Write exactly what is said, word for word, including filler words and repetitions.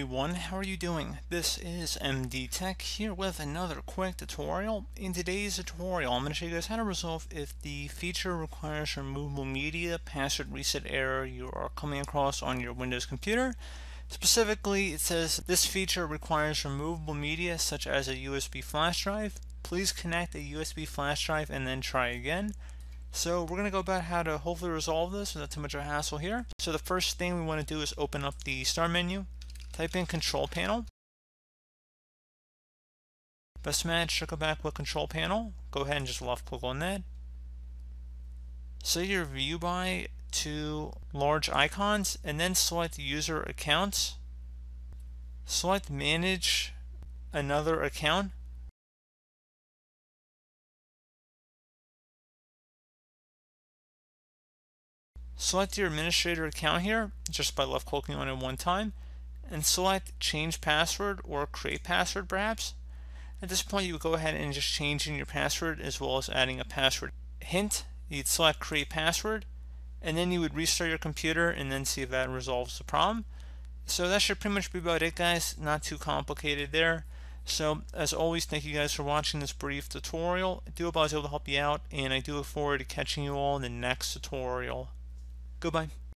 everyone, how are you doing? This is M D Tech here with another quick tutorial. In today's tutorial, I'm going to show you guys how to resolve if the feature requires removable media password reset error you are coming across on your Windows computer. Specifically, it says this feature requires removable media such as a U S B flash drive. Please connect a U S B flash drive and then try again. So we're going to go about how to hopefully resolve this without too much of a hassle here. So the first thing we want to do is open up the start menu, type in Control Panel. Best match should go back with Control Panel. Go ahead and just left click on that. Set your view by to large icons and then select user accounts. Select manage another account. Select your administrator account here just by left clicking on it one time and select change password or create password perhaps. At this point you would go ahead and just change in your password as well as adding a password. Hint, you'd select create password and then you would restart your computer and then see if that resolves the problem. So that should pretty much be about it, guys. Not too complicated there. So as always, thank you guys for watching this brief tutorial. I do hope I was able to help you out and I do look forward to catching you all in the next tutorial. Goodbye.